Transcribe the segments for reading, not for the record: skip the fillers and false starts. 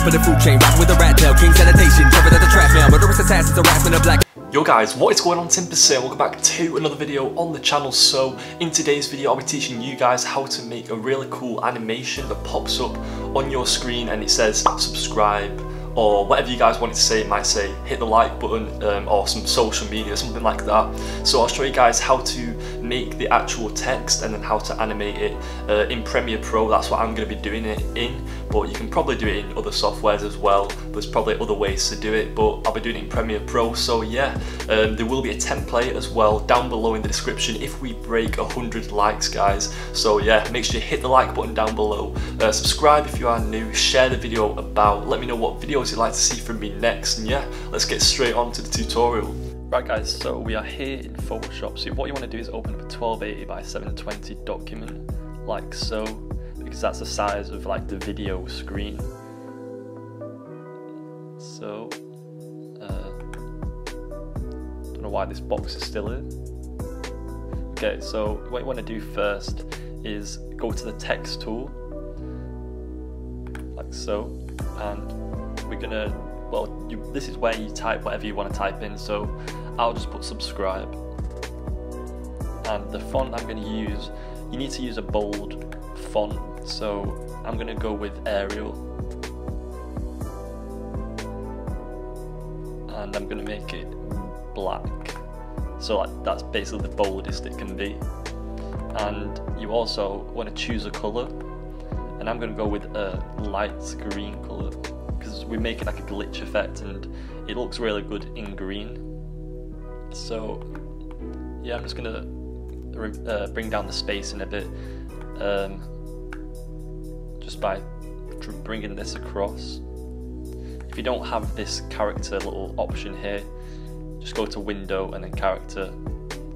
top of the food chain, rap with a rat tail, king sanitation, covered at the trap mail, murderous assassins, harassment of black. Yo guys, what is going on? Tim Persil, welcome back to another video on the channel. So in today's video I'll be teaching you guys how to make a really cool animation that pops up on your screen and it says subscribe, or whatever you guys want it to say. It might say hit the like button or some social media, something like that. So I'll show you guys how to make the actual text and then how to animate it in Premiere Pro. That's what I'm going to be doing it in, but you can probably do it in other softwares as well. There's probably other ways to do it, but I'll be doing it in Premiere Pro. So yeah, there will be a template as well down below in the description if we break 100 likes, guys. So yeah, make sure you hit the like button down below, subscribe if you are new, share the video about, let me know what video you'd like to see from me next, and yeah, let's get straight on to the tutorial. Right guys, so we are here in Photoshop. So what you want to do is open up a 1280 by 720 document like so, because that's the size of like the video screen. So don't know why this box is still in. Okay, so what you want to do first is go to the text tool like so, and we're gonna, well, this is where you type whatever you want to type in. So I'll just put subscribe, and the font I'm going to use, you need to use a bold font, so I'm going to go with Arial, and I'm going to make it black, so like, that's basically the boldest it can be. And you also want to choose a colour, and I'm going to go with a light green colour, because we make it like a glitch effect and it looks really good in green. So yeah, I'm just gonna bring down the spacing a bit, just by bringing this across. If you don't have this character little option here, just go to window and then character,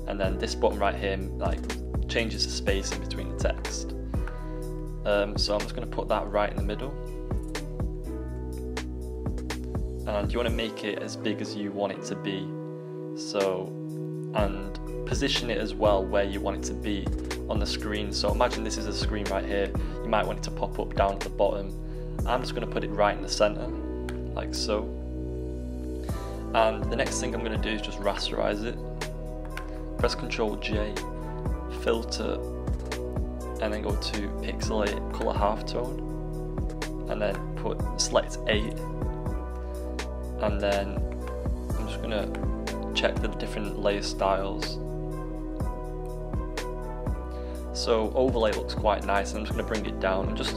and then this button right here like changes the spacing between the text. So I'm just gonna put that right in the middle. And you want to make it as big as you want it to be, so, and position it as well where you want it to be on the screen. So imagine this is a screen right here, you might want it to pop up down at the bottom. I'm just going to put it right in the center like so, and the next thing I'm going to do is just rasterize it. Press Ctrl J, filter, and then go to pixelate, color halftone, and then put select 8. And then I'm just gonna check the different layer styles. So overlay looks quite nice, and I'm just gonna bring it down. And it's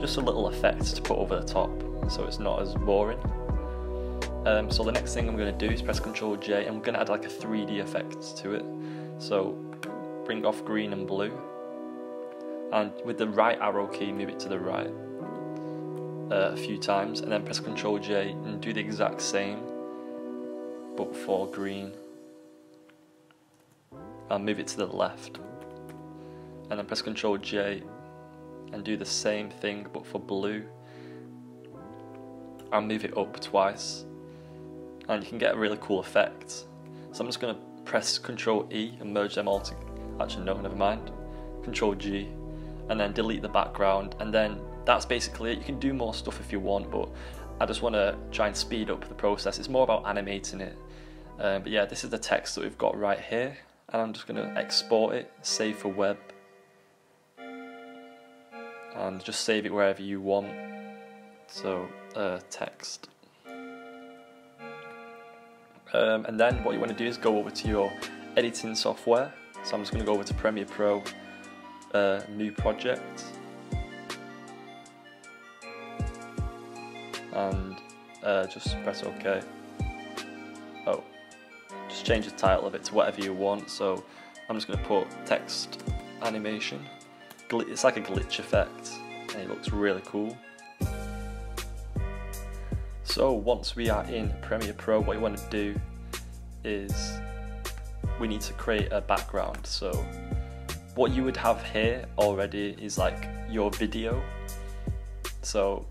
just a little effect to put over the top, so it's not as boring. So the next thing I'm gonna do is press Ctrl J, and I'm gonna add like a 3D effect to it. So bring off green and blue, and with the right arrow key, move it to the right. A few times, and then press Ctrl J and do the exact same but for green, and move it to the left, and then press Ctrl J and do the same thing but for blue, and move it up twice, and you can get a really cool effect. So I'm just going to press Ctrl E and merge them all to, actually no, never mind, Ctrl G, and then delete the background, and then that's basically it. You can do more stuff if you want, but I just want to try and speed up the process. It's more about animating it. But yeah, this is the text that we've got right here, and I'm just going to export it, save for web, and just save it wherever you want. So text, and then what you want to do is go over to your editing software. So I'm just going to go over to Premiere Pro, new project, and just press OK. Oh, just change the title of it to whatever you want. So I'm just going to put text animation. It's like a glitch effect, and it looks really cool. So once we are in Premiere Pro, what you want to do is we need to create a background. So what you would have here already is like your video. So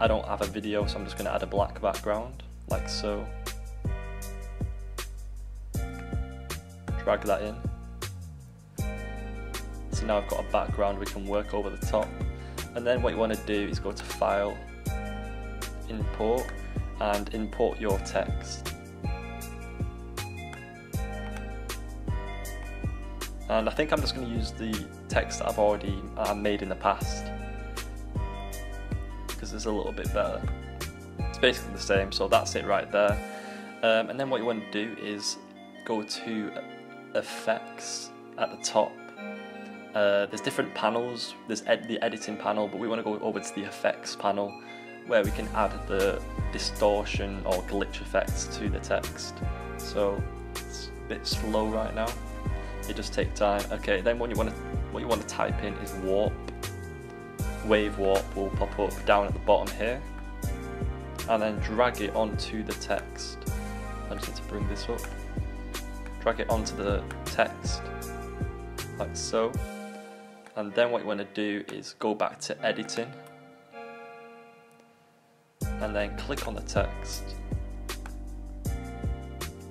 I don't have a video, so I'm just going to add a black background, like so. Drag that in. So now I've got a background we can work over the top. And then what you want to do is go to File, import, and import your text. And I think I'm just going to use the text that I've already made in the past, because it's a little bit better. It's basically the same, so that's it right there. And then what you want to do is go to Effects at the top. There's different panels. There's the editing panel, but we want to go over to the effects panel, where we can add the distortion or glitch effects to the text. So it's a bit slow right now. It just takes time. Okay, then what you want to type in is warp. Wave Warp will pop up down at the bottom here, and then drag it onto the text. I just need to bring this up. Drag it onto the text like so, and then what you want to do is go back to editing, and then click on the text,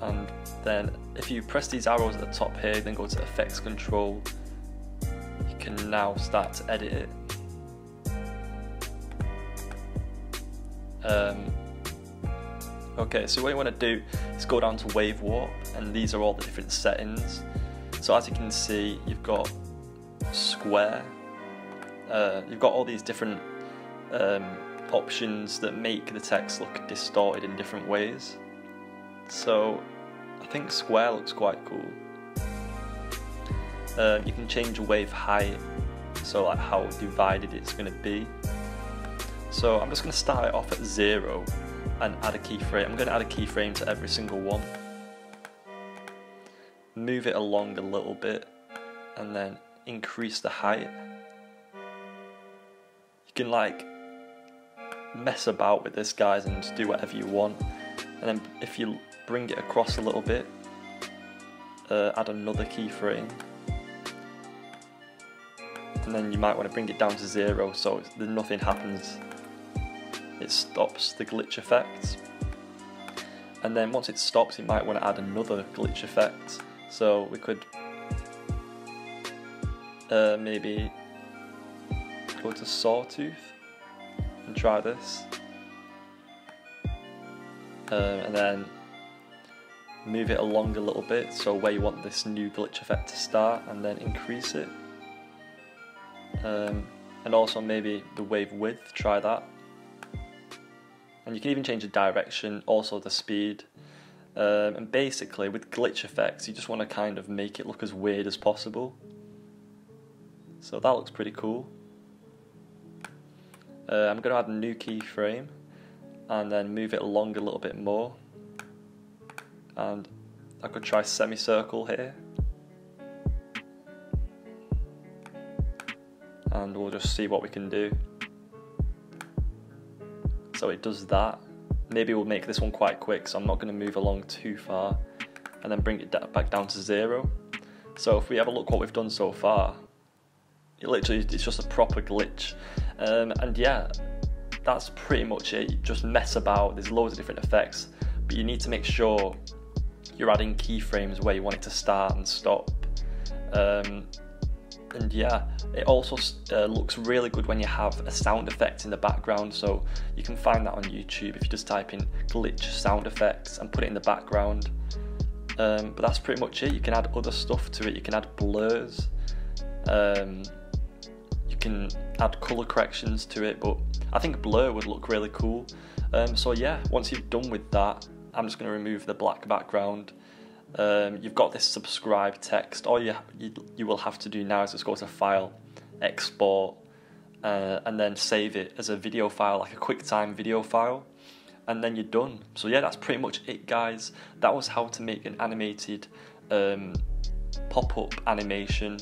and then if you press these arrows at the top here, then go to effects control, you can now start to edit it. Okay, so what you want to do is go down to Wave Warp, and these are all the different settings. So as you can see, you've got square, you've got all these different options that make the text look distorted in different ways. So I think square looks quite cool. You can change wave height, so like how divided it's going to be. So I'm just going to start it off at 0 and add a keyframe. I'm going to add a keyframe to every single one. Move it along a little bit, and then increase the height. You can like mess about with this, guys, and just do whatever you want. And then if you bring it across a little bit, add another keyframe. And then you might want to bring it down to 0 so nothing happens. It stops the glitch effect. And then once it stops, you might want to add another glitch effect. So we could maybe go to Sawtooth and try this. And then move it along a little bit, so where you want this new glitch effect to start, and then increase it. And also maybe the wave width, try that. And you can even change the direction, also the speed. And basically with glitch effects, you just want to kind of make it look as weird as possible. So that looks pretty cool. I'm going to add a new keyframe, and then move it along a little bit more. And I could try semicircle here. And we'll just see what we can do. So it does that. Maybe we'll make this one quite quick, so I'm not going to move along too far, and then bring it back down to 0. So if we have a look what we've done so far, it's just a proper glitch. And yeah, that's pretty much it. You just mess about, there's loads of different effects, but you need to make sure you're adding keyframes where you want it to start and stop. And yeah, it also looks really good when you have a sound effect in the background, so you can find that on YouTube if you just type in glitch sound effects and put it in the background. But that's pretty much it. You can add other stuff to it, you can add blurs, you can add colour corrections to it, but I think blur would look really cool. So yeah, once you've done with that, I'm just going to remove the black background. You've got this subscribe text. All you will have to do now is just go to File, Export, and then save it as a video file, like a QuickTime video file, and then you're done. So yeah, that's pretty much it, guys. That was how to make an animated pop-up animation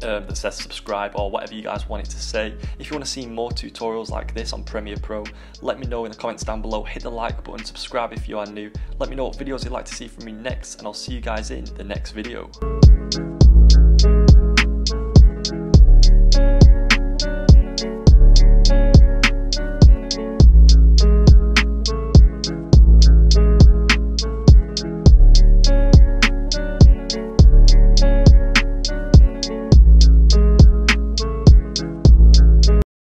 that says subscribe, or whatever you guys want it to say. If you want to see more tutorials like this on Premiere Pro, let me know in the comments down below. Hit the like button, subscribe if you are new. Let me know what videos you'd like to see from me next, and I'll see you guys in the next video.